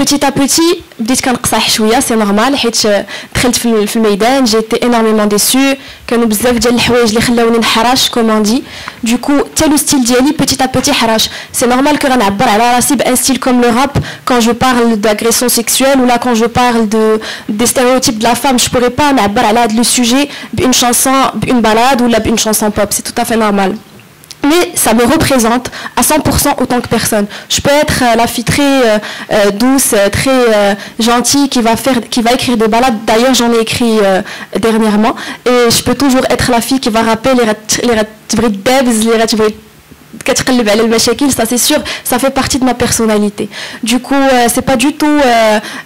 Petit à petit, c'est normal. J'ai été énormément déçue. Du coup, tel style diali, petit à petit, c'est normal que un style comme le rap, quand je parle d'agression sexuelle ou là quand je parle des stéréotypes de la femme, je pourrais pas aborder le sujet d'une chanson, une balade ou une chanson pop. C'est tout à fait normal. Mais ça me représente à 100% autant que personne. Je peux être la fille très douce, très gentille qui va écrire des ballades. D'ailleurs, j'en ai écrit dernièrement. Et je peux toujours être la fille qui va rapper les ça c'est sûr, ça fait partie de ma personnalité. Du coup, c'est pas du tout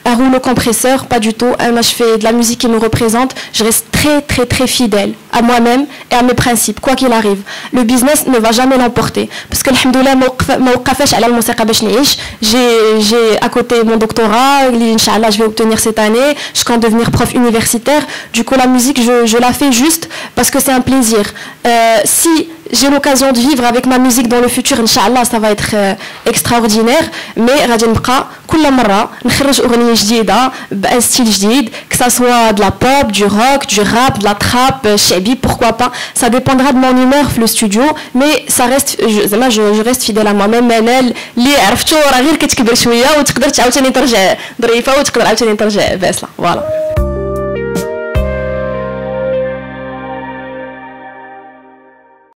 un rouleau compresseur, pas du tout. Moi, je fais de la musique qui me représente. Je reste très, très, très fidèle à moi-même et à mes principes, quoi qu'il arrive. Le business ne va jamais l'emporter. Parce que, alhamdoulilah, j'ai à côté mon doctorat, l'inchallah, je vais obtenir cette année. Je compte devenir prof universitaire. Du coup, la musique, je la fais juste parce que c'est un plaisir. Si j'ai l'occasion de vivre avec ma musique dans le futur, inchallah, ça va être extraordinaire. Mais radin bqa kull marra نخرج اغنيه جديده بان ستيل جديد, que ça soit de la pop, du rock, du rap, de la trap, shabi, pourquoi pas. Ça dépendra de mon humeur le studio, mais ça reste je reste fidèle à moi-même. elle اللي عرفتو راه غير كتكبر شويه وتقدر تعاوتاني ترجع ظريفه وتقدر عاوتاني ترجع باسله. Voilà.